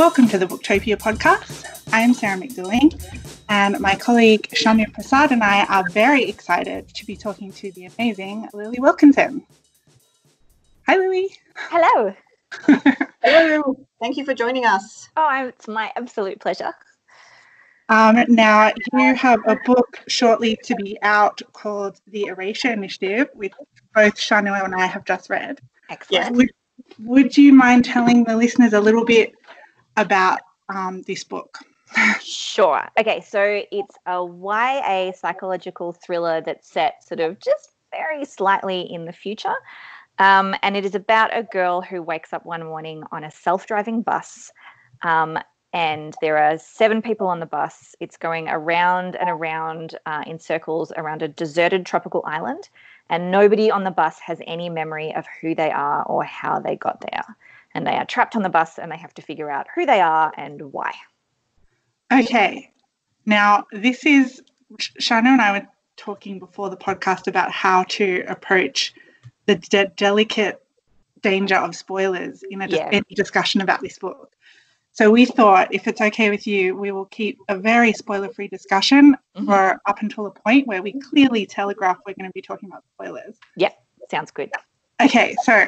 Welcome to the Booktopia podcast. I am Sarah McDuling, and my colleague Shanu Prasad and I are very excited to be talking to the amazing Lily Wilkinson. Hi, Lily. Hello. Hello. Thank you for joining us. Oh, it's my absolute pleasure. Now, you have a book shortly to be out called The Erasure Initiative, which both Shanu and I have just read. Excellent. Would you mind telling the listeners a little bit about this book? Sure. Okay, so it's a YA psychological thriller that's set sort of just very slightly in the future. And it is about a girl who wakes up one morning on a self-driving bus, and there are 7 people on the bus. It's going around and around in circles around a deserted tropical island, and nobody on the bus has any memory of who they are or how they got there. And they are trapped on the bus and they have to figure out who they are and why. Okay. Now, this is, Shanu and I were talking before the podcast about how to approach the delicate danger of spoilers in any discussion about this book. So we thought, if it's okay with you, we will keep a very spoiler-free discussion for up until a point where we clearly telegraph we're going to be talking about spoilers. Yeah, sounds good. Okay, so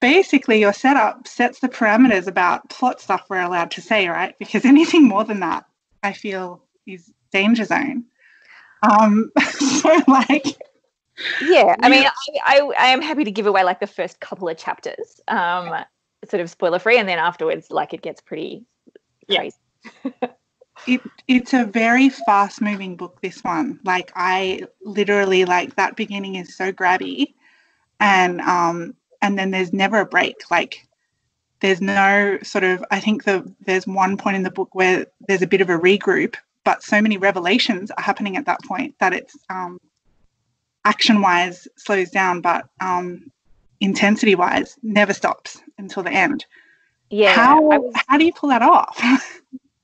basically your setup sets the parameters about plot stuff we're allowed to say, right? Because anything more than that, I feel, is danger zone. Yeah, I mean, I am happy to give away, the first couple of chapters, sort of spoiler-free, and then afterwards, it gets pretty crazy. Yeah. It's a very fast-moving book, this one. I literally, that beginning is so grabby, and then there's never a break. There's no sort of, I think there's one point in the book where there's a bit of a regroup, but so many revelations are happening at that point that it's action-wise slows down, but intensity-wise never stops until the end. Yeah. How do you pull that off?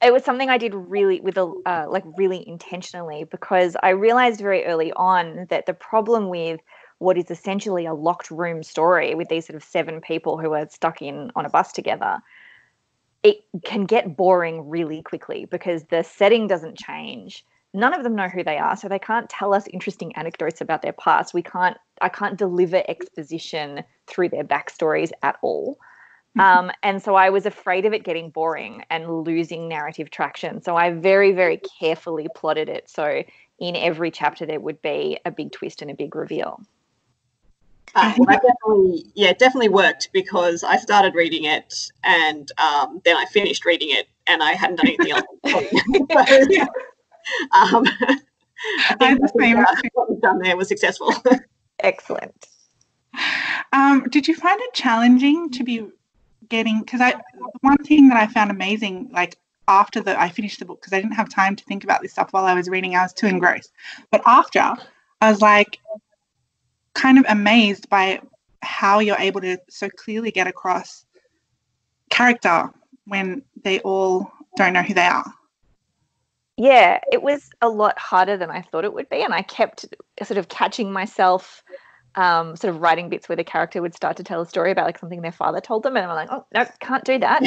It was something I did really really intentionally, because I realized very early on that the problem with what is essentially a locked room story with these sort of 7 people who are stuck in on a bus together, it can get boring really quickly because the setting doesn't change. None of them know who they are, so they can't tell us interesting anecdotes about their past. I can't deliver exposition through their backstories at all. And so I was afraid of it getting boring and losing narrative traction. So I very, very carefully plotted it. So in every chapter there would be a big twist and a big reveal. It definitely worked, because I started reading it and then I finished reading it and I hadn't done anything else. So, what we've done there was successful. Excellent. Did you find it challenging to be getting, because one thing that I found amazing, after I finished the book, because I didn't have time to think about this stuff while I was reading, I was too engrossed, but after I was kind of amazed by how you're able to so clearly get across character when they all don't know who they are. Yeah, it was a lot harder than I thought it would be, and I kept sort of catching myself sort of writing bits where the character would start to tell a story about something their father told them, and I'm oh, no, can't do that.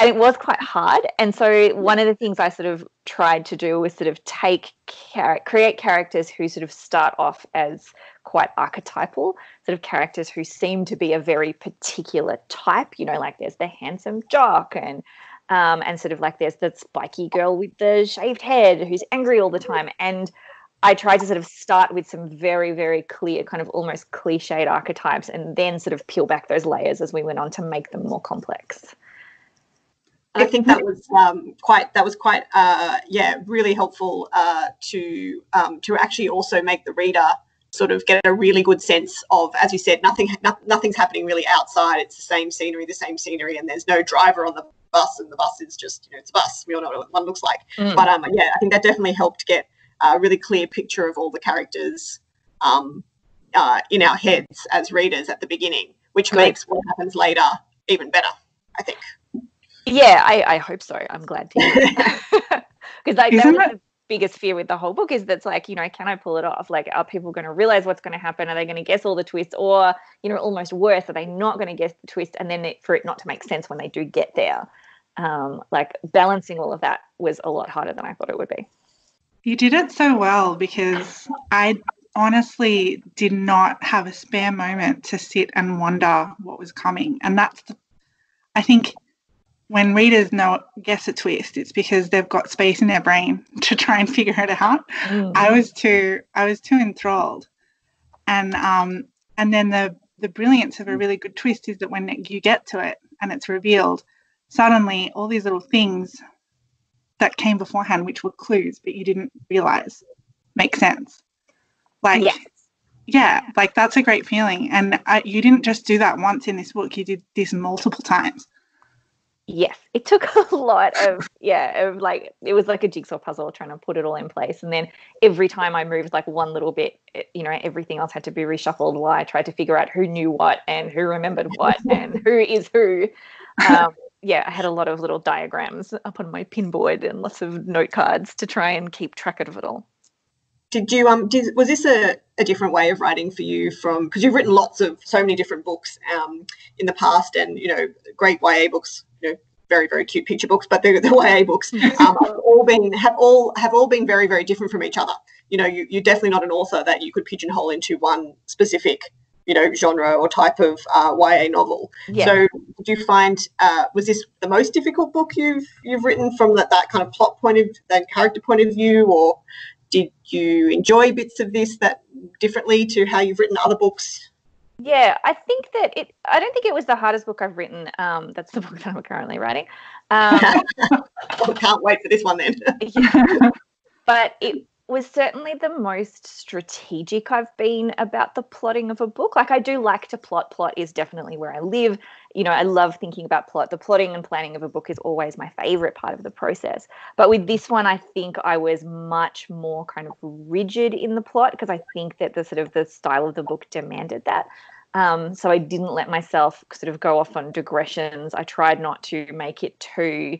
And it was quite hard. And so one of the things I sort of tried to do was sort of create characters who sort of start off as quite archetypal, sort of characters who seem to be a very particular type, there's the handsome jock and sort of there's the spiky girl with the shaved head who's angry all the time. And I tried to sort of start with some very, very clear kind of almost cliched archetypes and then sort of peel back those layers as we went on to make them more complex. I think that was really helpful to actually also make the reader sort of get a really good sense of, as you said, nothing's happening really outside. It's the same scenery, and there's no driver on the bus, and the bus is just, it's a bus. We all know what one looks like. But I think that definitely helped get a really clear picture of all the characters in our heads as readers at the beginning, which makes what happens later even better, I think. Yeah, I hope so. I'm glad to hear that. Because that biggest fear with the whole book is that's like, you know, can I pull it off? Like, are people going to realize what's going to happen? Are they going to guess all the twists? Or, you know, almost worse, are they not going to guess the twist? And then for it not to make sense when they do get there. Like balancing all of that was a lot harder than I thought it would be. You did it so well, because I honestly did not have a spare moment to sit and wonder what was coming. And that's, I think, when readers guess a twist, it's because they've got space in their brain to try and figure it out. Mm. I was too enthralled, and then the brilliance of a really good twist is that when you get to it and it's revealed, suddenly all these little things that came beforehand, which were clues but you didn't realize, make sense. Like, yes. Yeah, like that's a great feeling. And you didn't just do that once in this book; you did this multiple times. Yes, it took a lot of, like it was like a jigsaw puzzle trying to put it all in place. And then every time I moved like one little bit, you know, everything else had to be reshuffled while I tried to figure out who knew what and who remembered what and who is who. Yeah, I had a lot of little diagrams up on my pinboard and lots of note cards to try and keep track of it all. Did you was this a different way of writing for you from, because you've written so many different books in the past, and you know, great YA books, you know, very very cute picture books, but the YA books have all been very very different from each other. You know, you're definitely not an author that you could pigeonhole into one specific, you know, genre or type of YA novel. Yeah. So did you find was this the most difficult book you've written from that kind of plot point of that character point of view, or did you enjoy bits of this that differently to how you've written other books? Yeah, I think that I don't think it was the hardest book I've written. That's the book that I'm currently writing. Well, can't wait for this one then. Yeah. But it was certainly the most strategic I've been about the plotting of a book. Like, I do like to plot. Plot is definitely where I live. You know, I love thinking about plot. The plotting and planning of a book is always my favorite part of the process. But with this one, I think I was much more kind of rigid in the plot, because I think that the sort of the style of the book demanded that. So I didn't let myself sort of go off on digressions. I tried not to make it too...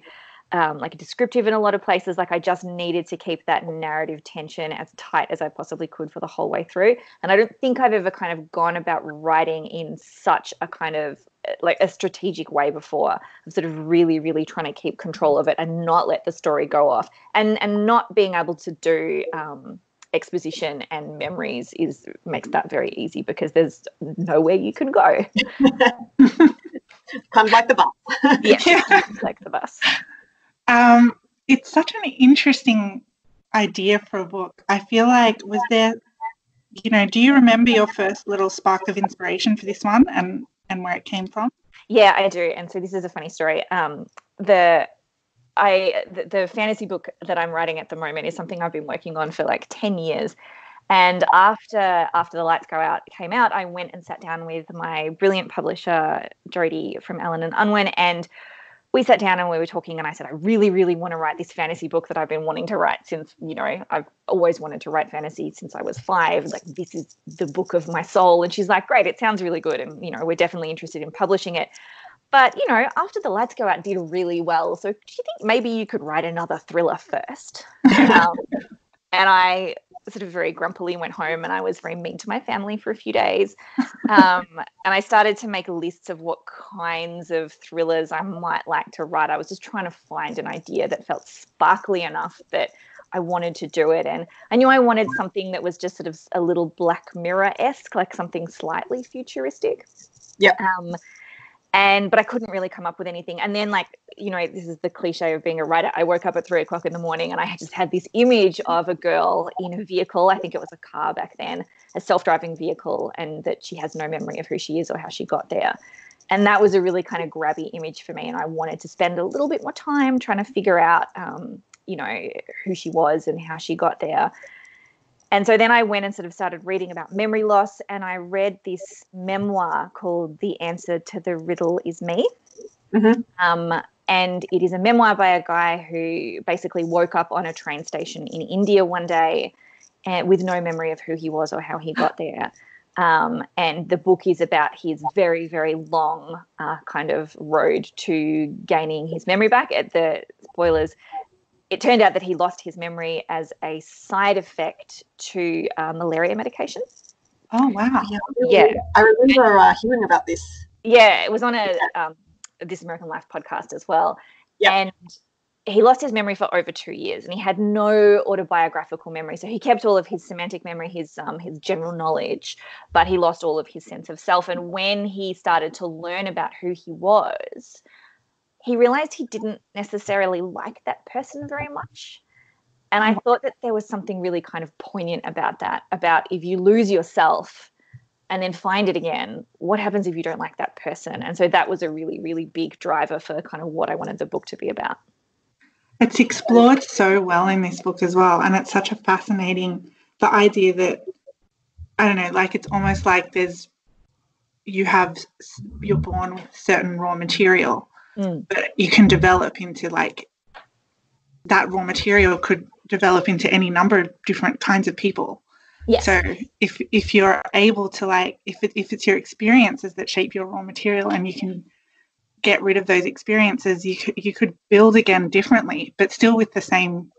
like descriptive in a lot of places. Like, I just needed to keep that narrative tension as tight as I possibly could for the whole way through. And I don't think I've ever kind of gone about writing in such a kind of like a strategic way before. I'm sort of really, really trying to keep control of it and not let the story go off. And not being able to do exposition and memories makes that very easy, because there's nowhere you can go. Kind of like the bus. Yeah, like the bus. It's such an interesting idea for a book. I feel like, was there, you know, do you remember your first little spark of inspiration for this one and where it came from? Yeah, I do. And so this is a funny story. The fantasy book that I'm writing at the moment is something I've been working on for like 10 years. And after The Lights Go Out came out, I went and sat down with my brilliant publisher, Jody from Allen and Unwin, and we sat down and we were talking, and I said, I really, really want to write this fantasy book that I've been wanting to write since, you know, I've always wanted to write fantasy since I was 5. Like, this is the book of my soul. And she's like, great, it sounds really good. And, you know, we're definitely interested in publishing it. But, you know, After the Lights Go Out did really well. So do you think maybe you could write another thriller first? And I sort of very grumpily went home, and I was very mean to my family for a few days. And I started to make lists of what kinds of thrillers I might like to write. I was just trying to find an idea that felt sparkly enough that I wanted to do it. And I knew I wanted something that was just sort of a little Black Mirror-esque, like something slightly futuristic. Yeah. But I couldn't really come up with anything. And then, like, you know, this is the cliche of being a writer. I woke up at 3:00 in the morning, and I just had this image of a girl in a vehicle. I think it was a car back then, a self-driving vehicle, and that she has no memory of who she is or how she got there. And that was a really kind of grabby image for me. And I wanted to spend a little bit more time trying to figure out, you know, who she was and how she got there. And so then I went and sort of started reading about memory loss, and I read this memoir called The Answer to the Riddle is Me. Mm-hmm. And it is a memoir by a guy who basically woke up on a train station in India one day and with no memory of who he was or how he got there. And the book is about his very, very long kind of road to gaining his memory back. Spoilers, it turned out that he lost his memory as a side effect to malaria medication. Oh, wow. Yeah. I remember hearing about this. Yeah, it was on a This American Life podcast as well. Yeah. And he lost his memory for over 2 years, and he had no autobiographical memory. So he kept all of his semantic memory, his general knowledge, but he lost all of his sense of self. And when he started to learn about who he was, he realized he didn't necessarily like that person very much. And I thought that there was something really kind of poignant about that, about if you lose yourself and then find it again, what happens if you don't like that person? And so that was a really, really big driver for kind of what I wanted the book to be about. It's explored so well in this book as well, and it's such a fascinating, the idea that, I don't know, like it's almost like you're born with certain raw material, but you can develop into like, that raw material could develop into any number of different kinds of people. Yes. So if you're able to like, if it's your experiences that shape your raw material and you can get rid of those experiences, you could build again differently, but still with the same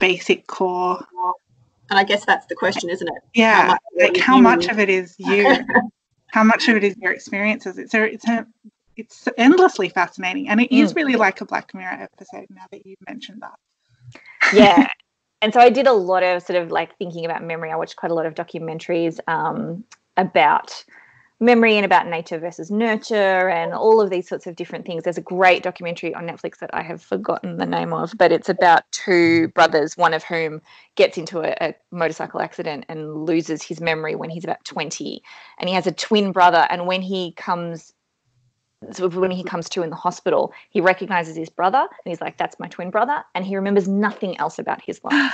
basic core. And I guess that's the question, isn't it? Yeah. How much of it is you? How much of it is your experiences? It's endlessly fascinating, and it is really like a Black Mirror episode now that you've mentioned that. Yeah. And so I did a lot of sort of like thinking about memory. I watched quite a lot of documentaries about memory and about nature versus nurture and all of these sorts of different things. There's a great documentary on Netflix that I have forgotten the name of, but it's about two brothers, one of whom gets into a motorcycle accident and loses his memory when he's about 20, and he has a twin brother, and when he comes to in the hospital, he recognizes his brother and he's like, that's my twin brother, and he remembers nothing else about his life.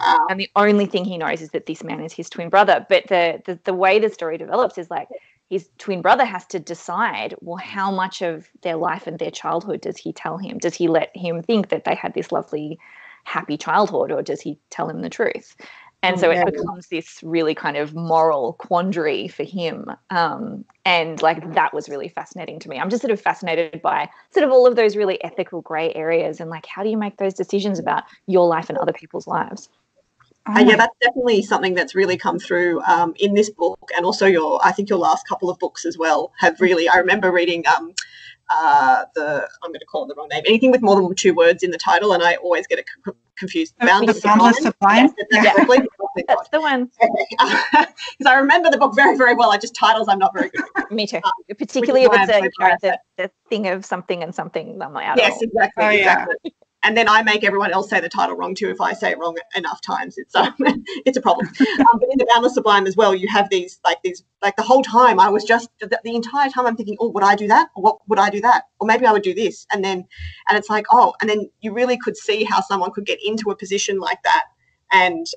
Wow. And the only thing he knows is that this man is his twin brother. But the way the story develops is like his twin brother has to decide, well, how much of their life and their childhood does he tell him? Does he let him think that they had this lovely, happy childhood, or does he tell him the truth? And so it becomes this really kind of moral quandary for him. And like that was really fascinating to me. I'm just sort of fascinated by sort of all of those really ethical grey areas and like how do you make those decisions about your life and other people's lives? Yeah, that's definitely something that's really come through in this book, and also I think your last couple of books as well have really, I remember reading I'm going to call it the wrong name, anything with more than two words in the title, and I always get it confused. The Boundless Sublime? Yes, yeah. That's the one. Because I remember the book very, very well. I just, titles I'm not very good at. Me too. Particularly if it's the thing of something and something. I'm like, yes, exactly. Oh, yeah. Exactly. And then I make everyone else say the title wrong too if I say it wrong enough times. It's a problem. But in The Boundless Sublime as well, you have these the whole time I was just the entire time I'm thinking, oh, would I do that? Or what would I do that? Or maybe I would do this. And it's like, oh, and then you really could see how someone could get into a position like that and,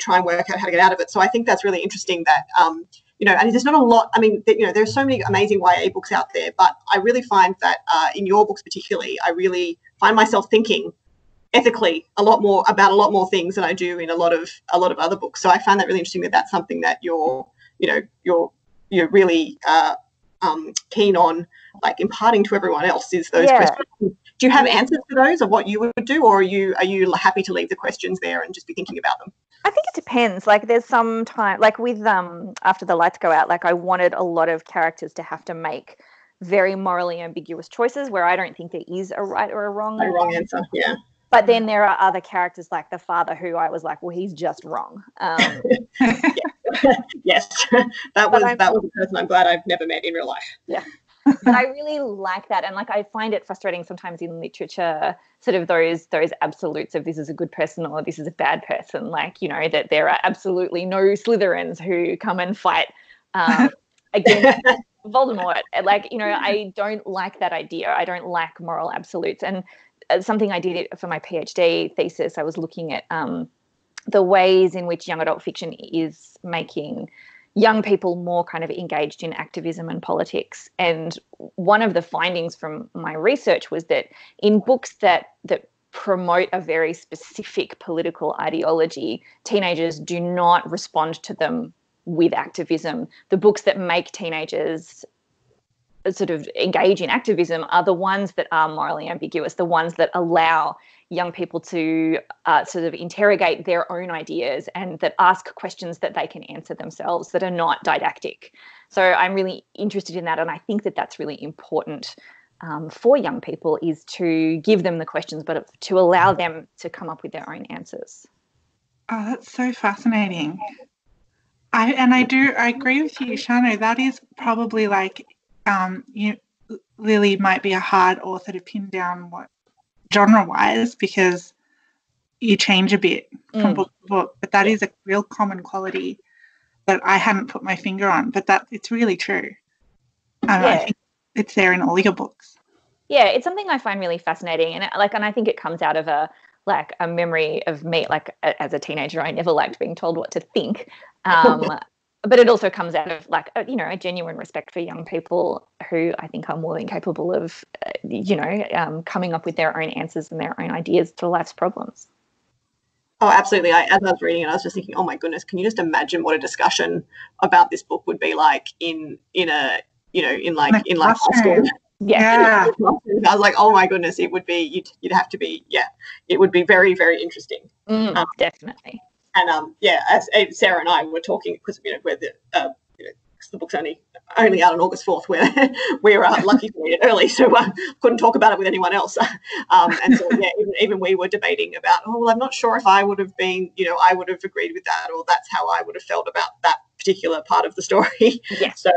try and work out how to get out of it. So I think that's really interesting that, and there's not a lot, there's so many amazing YA books out there, but I really find that in your books particularly, I really find myself thinking ethically a lot more things than I do in a lot of other books. So I found that really interesting that that's something that you're really keen on, like imparting to everyone else is those questions. Do you have answers for those of what you would do, or are you happy to leave the questions there and just be thinking about them? I think it depends. Like there's some time, like with After the Lights Go Out, like I wanted a lot of characters to have to make very morally ambiguous choices where I don't think there is a right or a wrong answer. Yeah. But then there are other characters like the father who I was like, well, he's just wrong. Yes. That was a person I'm glad I've never met in real life. Yeah. But I really like that, and like I find it frustrating sometimes in literature, sort of those absolutes of this is a good person or this is a bad person, like, you know, that there are absolutely no Slytherins who come and fight against Voldemort. Like, you know, I don't like that idea. I don't like moral absolutes. And something I did for my PhD thesis, I was looking at the ways in which young adult fiction is making young people more kind of engaged in activism and politics. And one of the findings from my research was that in books that promote a very specific political ideology, teenagers do not respond to them with activism. The books that make teenagers sort of engage in activism are the ones that are morally ambiguous, the ones that allow young people to sort of interrogate their own ideas and that ask questions that they can answer themselves, that are not didactic. So I'm really interested in that, and I think that that's really important for young people, is to give them the questions but to allow them to come up with their own answers. Oh, that's so fascinating. I agree with you, Shanu. That is probably like, Lily might be a hard author to pin down what genre-wise, because you change a bit from book to book, but that is a real common quality that I hadn't put my finger on, but that it's really true. I think it's there in all your books. Yeah, it's something I find really fascinating, and I think it comes out of a memory of me. Like, as a teenager, I never liked being told what to think, but it also comes out of a genuine respect for young people who I think are more than capable of, coming up with their own answers and their own ideas to life's problems. Oh, absolutely. As I was reading it, I was just thinking, oh my goodness, can you just imagine what a discussion about this book would be like in high school? Yeah. I was like, oh my goodness, it would be, you'd have to be, it would be very, very interesting. Definitely. And as Sarah and I were talking, because we're the book's only out on August 4th. We're lucky to read it early, so couldn't talk about it with anyone else. Even we were debating about, I'm not sure if I would have been, I would have agreed with that, or that's how I would have felt about that particular part of the story. Yeah. So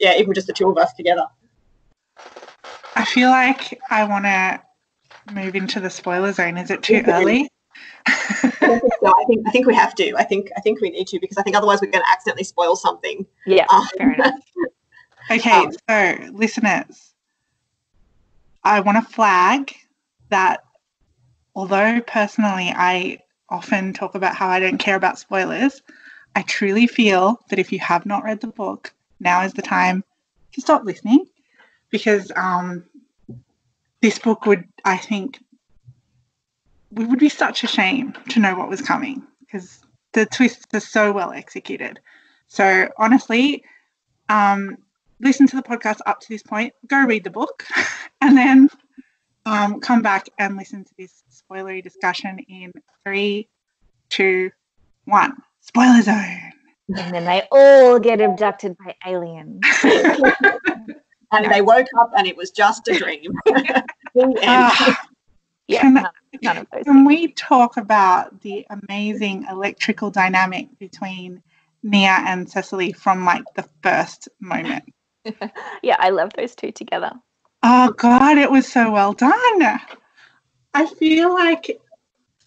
even just the two of us together. I feel like I want to move into the spoiler zone. Is it too early? No, I think we have to. I think we need to, because I think otherwise we're going to accidentally spoil something. Yeah, fair enough. Okay, so listeners, I want to flag that although personally I often talk about how I don't care about spoilers, I truly feel that if you have not read the book, now is the time to stop listening, because this book would, I think, it would be such a shame to know what was coming, because the twists are so well executed. So honestly, listen to the podcast up to this point, go read the book, and then come back and listen to this spoilery discussion in 3, 2, 1. Spoiler zone. And then they all get abducted by aliens. And they woke up and it was just a dream. Can we talk about the amazing electrical dynamic between Nia and Cecily from like the first moment? Yeah, I love those two together. Oh God, it was so well done. I feel like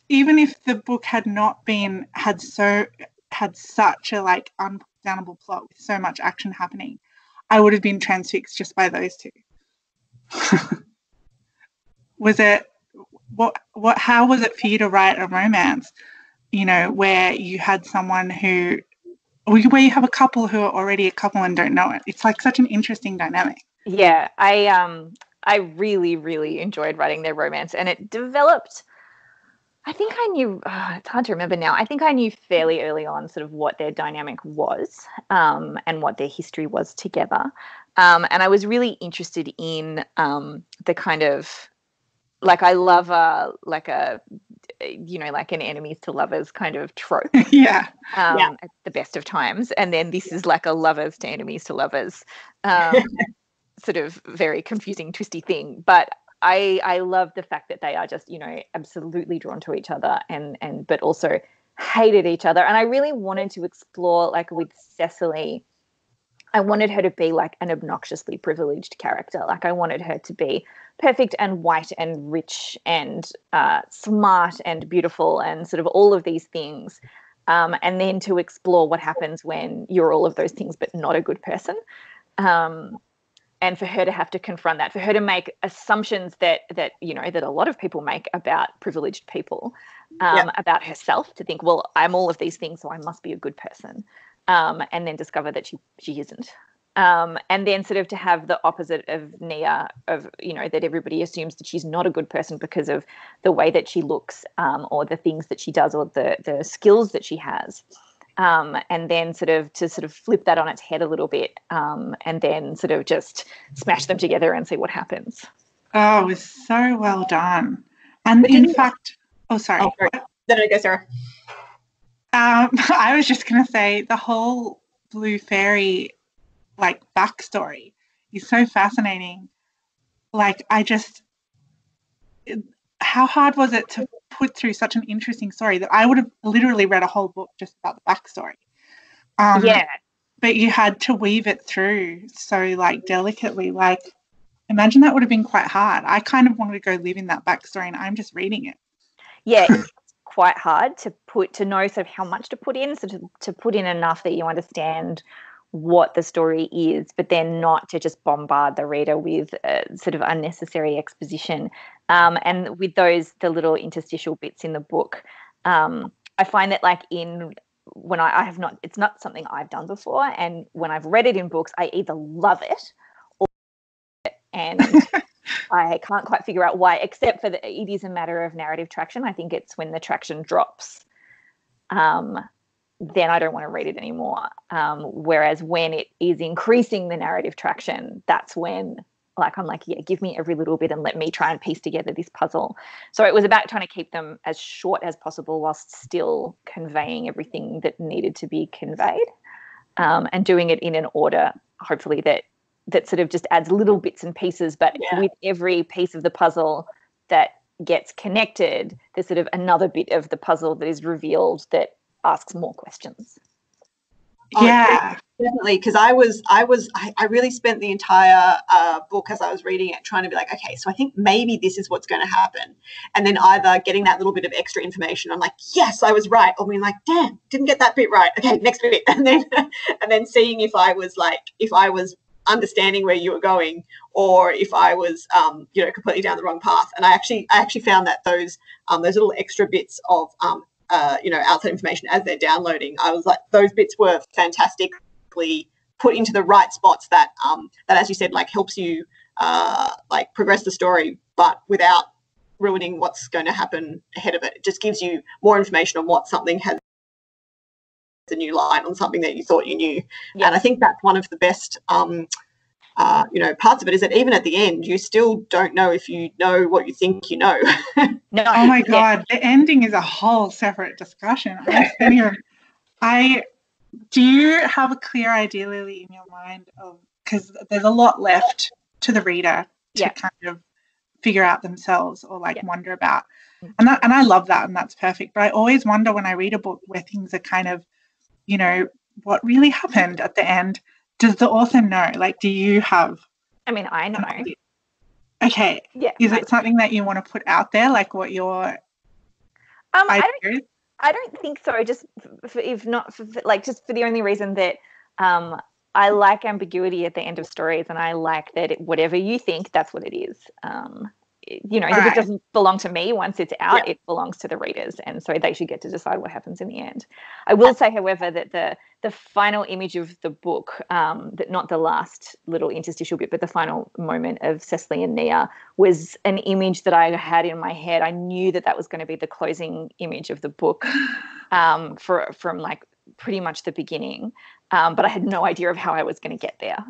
even if the book had not been had such a like unputdownable plot with so much action happening, I would have been transfixed just by those two. Was it? How was it for you to write a romance, where you had someone where you have a couple who are already a couple and don't know it? It's like such an interesting dynamic. Yeah, I really, really enjoyed writing their romance, and it developed, I think I knew, it's hard to remember now, I think I knew fairly early on sort of what their dynamic was and what their history was together. And I was really interested in the kind of, like, I love an enemies to lovers kind of trope. Yeah. At the best of times. And then this is like a lovers to enemies to lovers sort of very confusing, twisty thing. But I love the fact that they are just, absolutely drawn to each other and but also hated each other. And I really wanted to explore, like with Cecily, I wanted her to be like an obnoxiously privileged character. Like I wanted her to be perfect and white and rich and smart and beautiful and sort of all of these things. And then to explore what happens when you're all of those things but not a good person. And for her to have to confront that, for her to make assumptions that a lot of people make about privileged people, about herself, to think, well, I'm all of these things, so I must be a good person. And then discover that she isn't. And then sort of to have the opposite of Nia, of, that everybody assumes that she's not a good person because of the way that she looks or the things that she does or the skills that she has. and then to flip that on its head a little bit, and then just smash them together and see what happens. Oh, it was so well done. And in fact, sorry. Then I go, Sarah. I was just going to say the whole Blue Fairy backstory is so fascinating. How hard was it to put through such an interesting story that I would have literally read a whole book just about the backstory? But you had to weave it through so delicately. Imagine that would have been quite hard. I kind of wanted to go live in that backstory, and I'm just reading it. Yeah, it's quite hard to know how much to put in. So to put in enough that you understand what the story is, but then not to just bombard the reader with unnecessary exposition. And with the little interstitial bits in the book, I find that it's not something I've done before. And when I've read it in books, I either love it or and I can't quite figure out why, except for it is a matter of narrative traction. I think it's when the traction drops, then I don't want to read it anymore. Whereas when it is increasing the narrative traction, that's when give me every little bit and let me try and piece together this puzzle. So it was about trying to keep them as short as possible whilst still conveying everything that needed to be conveyed, and doing it in an order, hopefully, that just adds little bits and pieces, but with every piece of the puzzle that gets connected, there's another bit of the puzzle that is revealed that asks more questions. Yeah, definitely. Because I really spent the entire book as I was reading it trying to be okay, so I think maybe this is what's going to happen, and then either getting that little bit of extra information, I'm yes, I was right, or being damn, didn't get that bit right. Okay, next bit, and then seeing if I was understanding where you were going, or if I was completely down the wrong path. And I actually found that those little extra bits of outside information as they're downloading, I was those bits were fantastically put into the right spots that, as you said, helps you progress the story, but without ruining what's going to happen ahead of it. It just gives you more information on what something has, a new line on something that you thought you knew. Yeah. And I think that's one of the best parts of it, is that even at the end you still don't know if you know what you think you know. No. Oh my God, the ending is a whole separate discussion. Do you have a clear idea, Lily, in your mind of, because there's a lot left to the reader to kind of figure out themselves or wonder about, and I love that, and that's perfect. But I always wonder when I read a book where things are what really happened at the end. Does the author know? Do you have? I mean, I know. Okay. Yeah. Is it something that you want to put out there? What your idea is? I don't think so. Just for the only reason that I like ambiguity at the end of stories, and I like that whatever you think, that's what it is. If it doesn't belong to me once it's out, it belongs to the readers, and so they should get to decide what happens in the end. I will say, however, that the final image of the book, that not the last little interstitial bit, but the final moment of Cecily and Nia was an image that I had in my head. I knew that was going to be the closing image of the book, from pretty much the beginning, but I had no idea of how I was going to get there.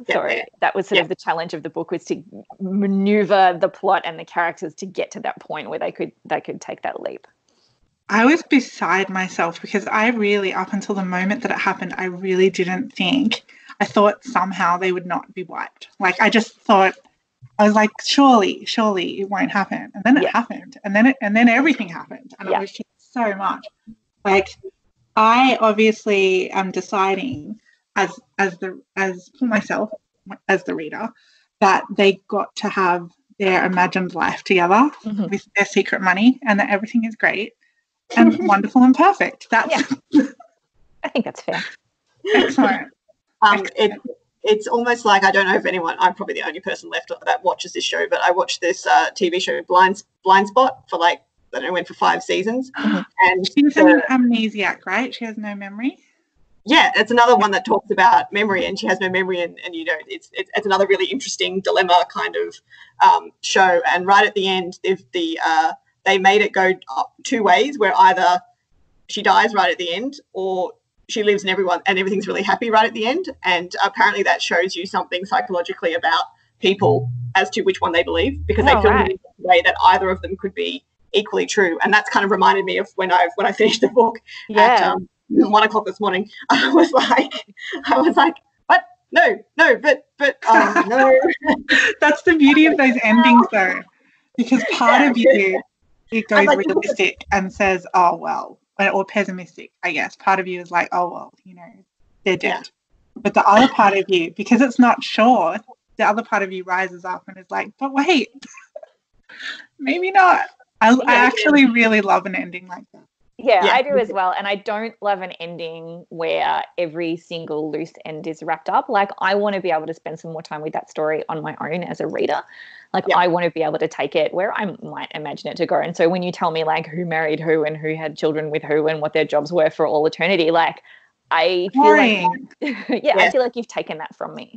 That was sort of the challenge of the book, was to maneuver the plot and the characters to get to that point where they could take that leap. I was beside myself because I really, up until the moment that it happened, I really didn't think. I thought somehow they would not be wiped. I just thought, I was surely it won't happen. And then it happened, and then everything happened, and it was just so much. I obviously am deciding as for myself as the reader that they got to have their imagined life together with their secret money, and that everything is great and wonderful and perfect. I think that's fair. Excellent. It's almost I don't know if anyone, I'm probably the only person left that watches this show, but I watched this TV show Blind Spot for I went for 5 seasons. And she's an amnesiac, right? She has no memory. Yeah, it's another one that talks about memory, and she has no memory, and it's another really interesting dilemma kind of show. And right at the end, they made it go 2 ways, where either she dies right at the end, or she lives in everyone and everything's really happy right at the end. And apparently that shows you something psychologically about people as to which one they believe, because they feel in a way that either of them could be equally true. And that's kind of reminded me of when I finished the book at 1 o'clock this morning. I was like, what? No. That's the beauty of those endings though, because part of you, it goes realistic and says, oh, well, or pessimistic, I guess. Part of you is like, oh, well, you know, they're dead. Yeah. But the other part of you, because it's not sure, the other part of you rises up and is like, but wait, maybe not. I actually really love an ending like that. Yeah, I do as well. And I don't love an ending where every single loose end is wrapped up. Like, I want to be able to spend some more time with that story on my own as a reader. Like, I want to be able to take it where I might imagine it to go. And so when you tell me, like, who married who and who had children with who and what their jobs were for all eternity, like, I feel I feel like you've taken that from me.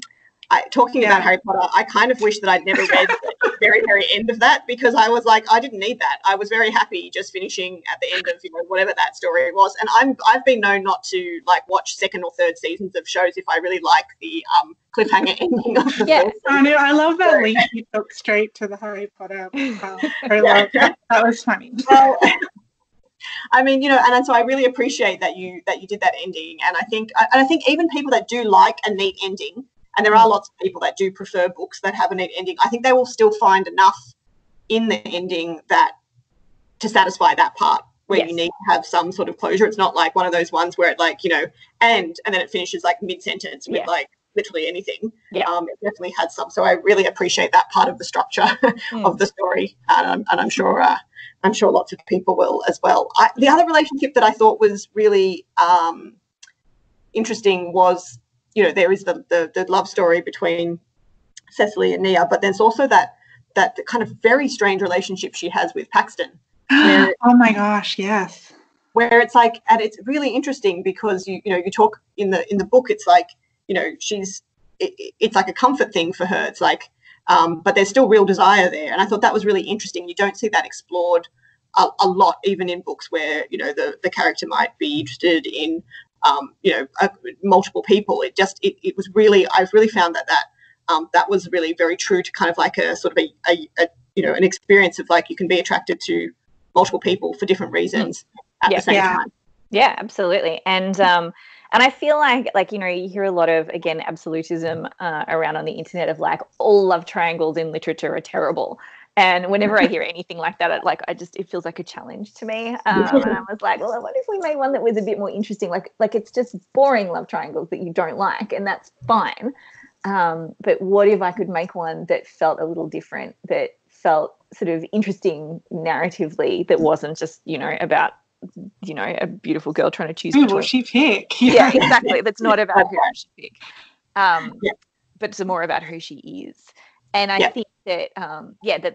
Talking about Harry Potter, I kind of wish that I'd never read the very, very end of that, because I was like, I didn't need that. I was very happy just finishing at the end of, you know, whatever that story was. And I've been known not to, like, watch second or third seasons of shows if I really like the cliffhanger ending of the first. I know, I love that link you took straight to the Harry Potter. That was funny. Well, I mean, you know, and so I really appreciate that you did that ending. And I think even people that do like a neat ending, and there are lots of people that do prefer books that have a neat ending, I think they will still find enough in the ending that to satisfy that part where you need to have some sort of closure. It's not like one of those ones where it, like, you know, and then it finishes like mid-sentence with like literally anything. Yeah. It definitely had some. So I really appreciate that part of the structure of the story, and I'm sure lots of people will as well. The other relationship that I thought was really interesting was, you know, there is the love story between Cecily and Nia, but there's also that kind of very strange relationship she has with Paxton. Where, oh my gosh, yes. Where it's like, and it's really interesting because you know you talk in the book, it's like, you know, it's like a comfort thing for her. It's like, but there's still real desire there, and I thought that was really interesting. You don't see that explored a lot, even in books where, you know, the character might be interested in, you know, multiple people. It just, it was really, I've really found that was really very true to kind of like a sort of a you know, an experience of like, you can be attracted to multiple people for different reasons at the same time. Yeah, absolutely. And I feel like, you know, you hear a lot of, again, absolutism around on the internet of like, all love triangles in literature are terrible. And whenever I hear anything like that, it feels like a challenge to me. And I was like, well, what if we made one that was a bit more interesting? Like it's just boring love triangles that you don't like, and that's fine. But what if I could make one that felt a little different, that felt sort of interesting narratively, that wasn't just, you know, about, you know, a beautiful girl trying to choose who will she pick? Yeah, exactly. That's not about who she pick, but it's more about who she is. And I think that,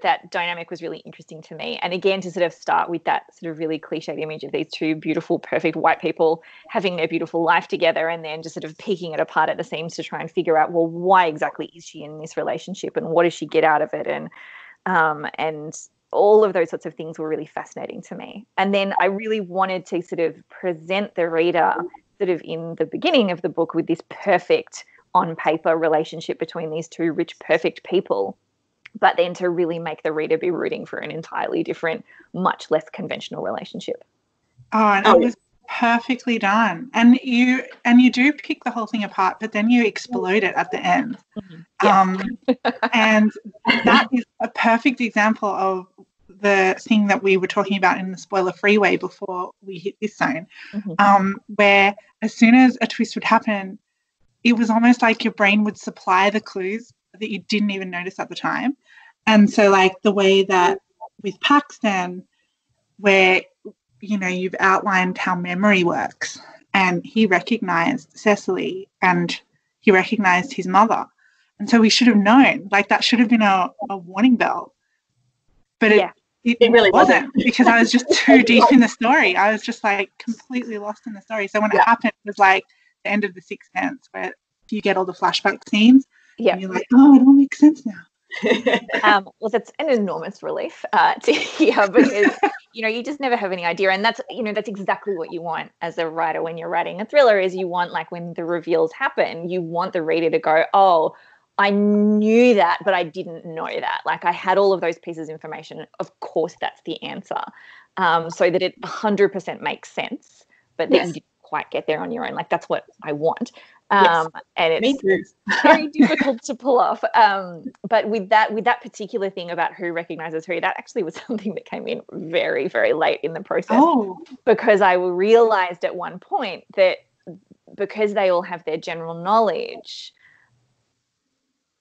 that dynamic was really interesting to me. And again, to sort of start with that sort of really cliched image of these two beautiful, perfect white people having their beautiful life together, and then just sort of picking it apart at the seams to try and figure out, well, why exactly is she in this relationship, and what does she get out of it? And all of those sorts of things were really fascinating to me. And then I really wanted to sort of present the reader sort of in the beginning of the book with this perfect on paper relationship between these two rich, perfect people, but then to really make the reader be rooting for an entirely different, much less conventional relationship. It was perfectly done. And you do pick the whole thing apart, but then you explode it at the end. And that is a perfect example of the thing that we were talking about in the spoiler freeway before we hit this zone, where as soon as a twist would happen, it was almost like your brain would supply the clues that you didn't even notice at the time. And so, like, the way that with Paxton, where, you know, you've outlined how memory works, and he recognised Cecily and he recognised his mother. And so we should have known, like, that should have been a warning bell. But it really wasn't, because I was just too deep in the story. I was just, like, completely lost in the story. So when it happened, it was like the end of The Sixth Sense, where you get all the flashback scenes and you're like, oh, it all makes sense now. Well, that's an enormous relief to hear, because you know, you just never have any idea. And that's, you know, that's exactly what you want as a writer when you're writing a thriller, is you want, like, when the reveals happen, you want the reader to go, oh, I knew that, but I didn't know that. Like, I had all of those pieces of information. Of course, that's the answer. So that it 100% makes sense, but that you didn't quite get there on your own. Like, that's what I want. And it's very difficult to pull off. But with that particular thing about who recognizes who, that actually was something that came in very, very late in the process. Oh. Because I realized at one point that because they all have their general knowledge,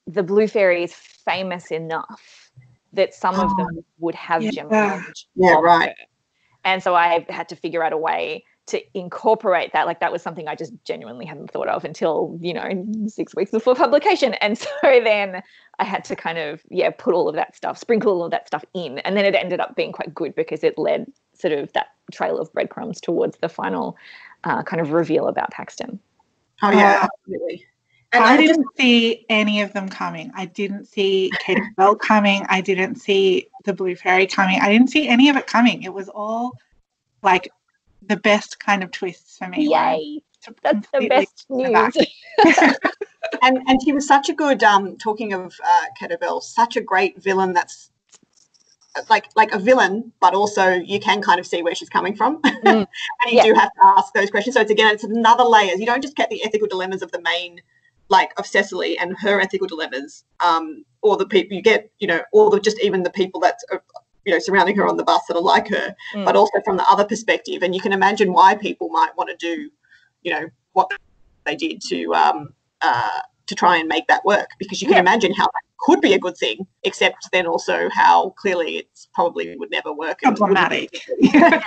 the Blue Fairy is famous enough that some of them would have general knowledge. Yeah, right. Her. And so I had to figure out a way to incorporate that. Like, that was something I just genuinely hadn't thought of until, you know, 6 weeks before publication. And so then I had to kind of, put all of that stuff, sprinkle all of that stuff in. And then it ended up being quite good because it led sort of that trail of breadcrumbs towards the final kind of reveal about Paxton. Oh, yeah, absolutely. And I didn't see any of them coming. I didn't see Kato Bell coming. I didn't see the Blue Fairy coming. I didn't see any of it coming. It was all like the best kind of twists for me. Yay! Like, that's the best news. and he was such a good, talking of Kato Bell, such a great villain. That's like a villain, but also you can kind of see where she's coming from. And you do have to ask those questions. So it's, again, it's another layer. You don't just get the ethical dilemmas of the main, like, of Cecily and her ethical dilemmas, or the people you get, you know, or the, just even the people that are, you know, surrounding her on the bus that are like her, but also from the other perspective. And you can imagine why people might want to do, you know, what they did to try and make that work, because you can imagine how that could be a good thing, except then also how clearly it's probably would never work. Problematic. And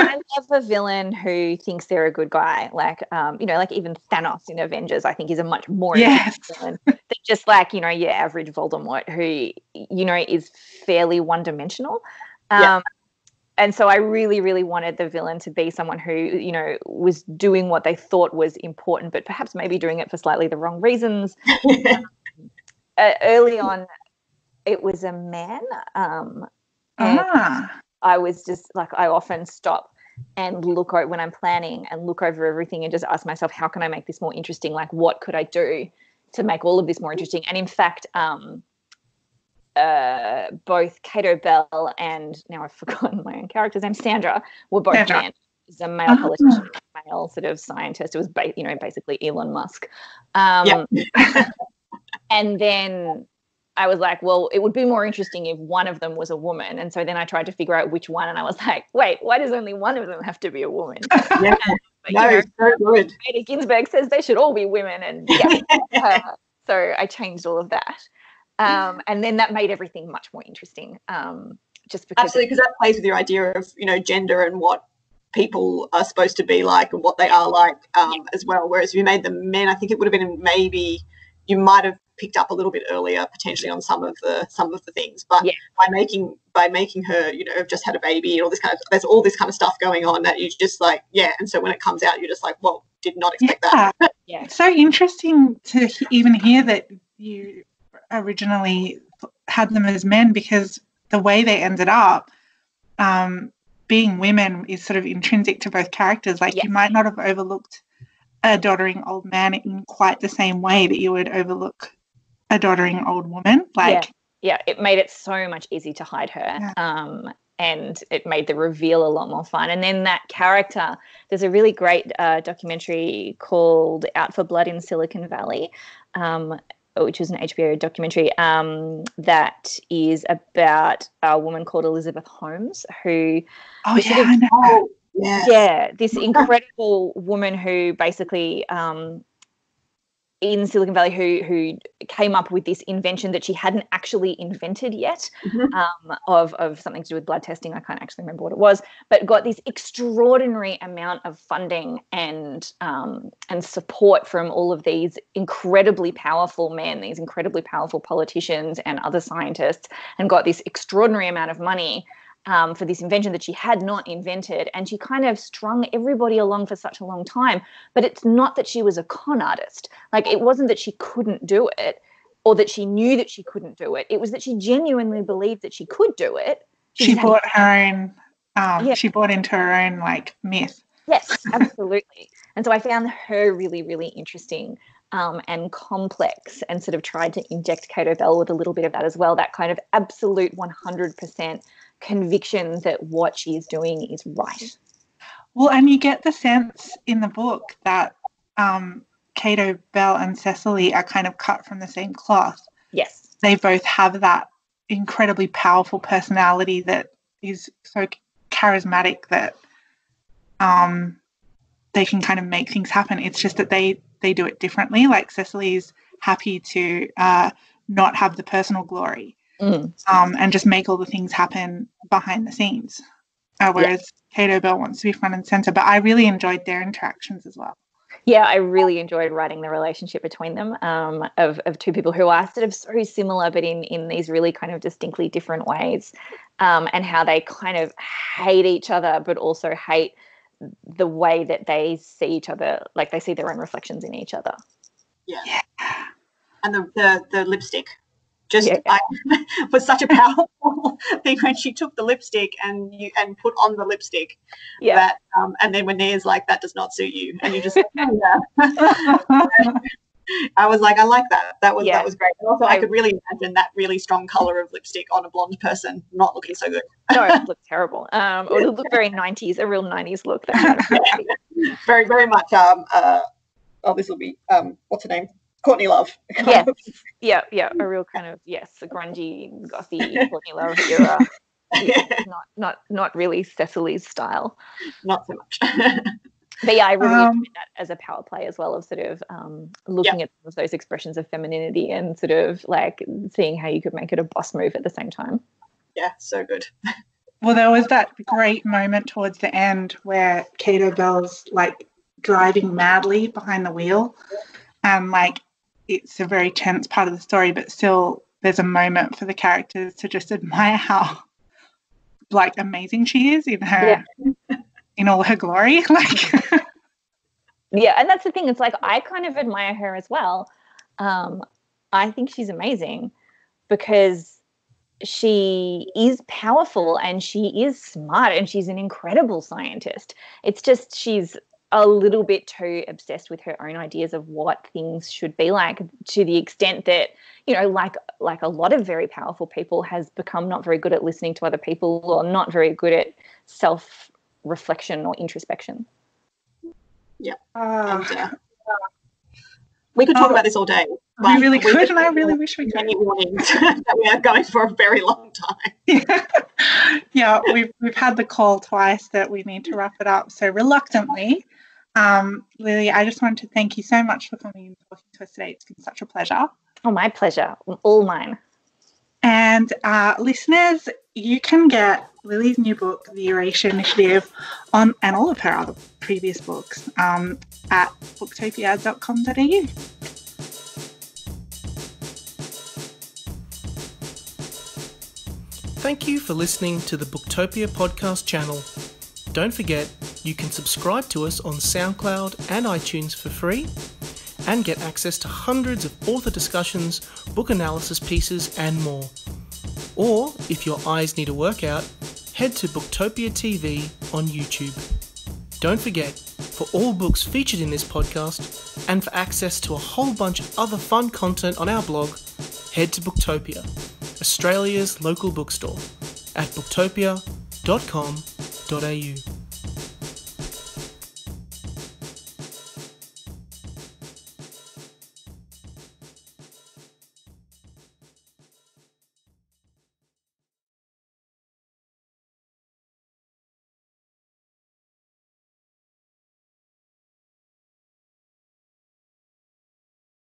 I love the villain who thinks they're a good guy. Like, you know, like even Thanos in Avengers, I think, is a much more villain than just, like, you know, your average Voldemort, who, you know, is fairly one-dimensional. And so I really, really wanted the villain to be someone who, you know, was doing what they thought was important, but perhaps maybe doing it for slightly the wrong reasons. Early on, it was a man. I was just like, I often stop and look over when I'm planning and look over everything and just ask myself, how can I make this more interesting? Like, what could I do to make all of this more interesting? And in fact, both Kato Bell and, now I've forgotten my own character's name, Sandra, were both men. He's a male politician, male sort of scientist. It was, basically Elon Musk. And then I was like, well, it would be more interesting if one of them was a woman. And so then I tried to figure out which one, and I was like, wait, why does only one of them have to be a woman? But, you know, Ada Ginsburg says they should all be women, and so I changed all of that. And then that made everything much more interesting. Just because because that plays with your idea of, you know, gender and what people are supposed to be like and what they are like as well. Whereas if you made them men, I think it would have been maybe you might have picked up a little bit earlier potentially on some of the things. But by making her, you know, just had a baby and all this kind of, there's all this kind of stuff going on that you just like, and so when it comes out, you're just like, well, did not expect that. It's so interesting to even hear that you originally had them as men, because the way they ended up being women is sort of intrinsic to both characters. Like, you might not have overlooked a doddering old man in quite the same way that you would overlook a doddering old woman. Like, it made it so much easier to hide her, and it made the reveal a lot more fun. And then that character, there's a really great documentary called Out for Blood in Silicon Valley, which is an HBO documentary that is about a woman called Elizabeth Holmes, who I know. This incredible woman who basically in Silicon Valley who came up with this invention that she hadn't actually invented yet, of something to do with blood testing. I can't actually remember what it was, but got this extraordinary amount of funding and support from all of these incredibly powerful men, these incredibly powerful politicians and other scientists, and got this extraordinary amount of money for this invention that she had not invented. And she kind of strung everybody along for such a long time. But it's not that she was a con artist. Like, it wasn't that she couldn't do it or that she knew that she couldn't do it. It was that she genuinely believed that she could do it She bought her own, she bought into her own, like, myth. Yes, absolutely. And so I found her really, really interesting and complex, and sort of tried to inject Kato Bell with a little bit of that as well, that kind of absolute 100% conviction that what she is doing is right. Well, and you get the sense in the book that Kato Bell and Cecily are kind of cut from the same cloth. Yes. They both have that incredibly powerful personality that is so charismatic that they can kind of make things happen. It's just that they do it differently. Like, Cecily's happy to not have the personal glory and just make all the things happen behind the scenes, whereas Kato Bell wants to be front and centre. But I really enjoyed their interactions as well. Yeah, I really enjoyed writing the relationship between them of two people who are sort of so similar, but in these really kind of distinctly different ways, and how they kind of hate each other but also hate the way that they see each other, like they see their own reflections in each other. Yeah. And the lipstick just was such a powerful thing when she took the lipstick and put on the lipstick. Yeah. That, and then when Nia's like, that does not suit you, and you just I was like, I like that. That was great. And also I could really imagine that really strong colour of lipstick on a blonde person not looking so good. No, it looked terrible. It would look very 90s, a real 90s look. Very, very much. This will be, what's her name? Courtney Love. Yeah, yeah, a real kind of, a grungy, gothy Courtney Love era. Yeah, not really Cecily's style. Not so much. But yeah, I really enjoyed that as a power play as well, of sort of looking at those expressions of femininity and sort of like seeing how you could make it a boss move at the same time. Yeah, so good. Well, there was that great moment towards the end where Kato Bell's like driving madly behind the wheel, and like it's a very tense part of the story, but still there's a moment for the characters to just admire how like amazing she is in her. Yeah. In all her glory, like. Yeah, and that's the thing. It's like I kind of admire her as well. I think she's amazing because she is powerful and she is smart and she's an incredible scientist. It's just she's a little bit too obsessed with her own ideas of what things should be like, to the extent that, you know, like a lot of very powerful people, has become not very good at listening to other people or not very good at self-reflection or introspection. Yeah. We could talk about this all day. We really could, and I really wish we could. Many warnings that we are going for a very long time. Yeah, we've had the call twice that we need to wrap it up. So reluctantly, Lily, I just wanted to thank you so much for coming and talking to us today. It's been such a pleasure. Oh, my pleasure. All mine. And listeners, you can get Lily's new book, The Erasure Initiative, and all of her other previous books at booktopia.com.au. Thank you for listening to the Booktopia podcast channel. Don't forget, you can subscribe to us on SoundCloud and iTunes for free, and get access to hundreds of author discussions, book analysis pieces, and more. Or, if your eyes need a workout, head to Booktopia TV on YouTube. Don't forget, for all books featured in this podcast, and for access to a whole bunch of other fun content on our blog, head to Booktopia, Australia's local bookstore, at booktopia.com.au.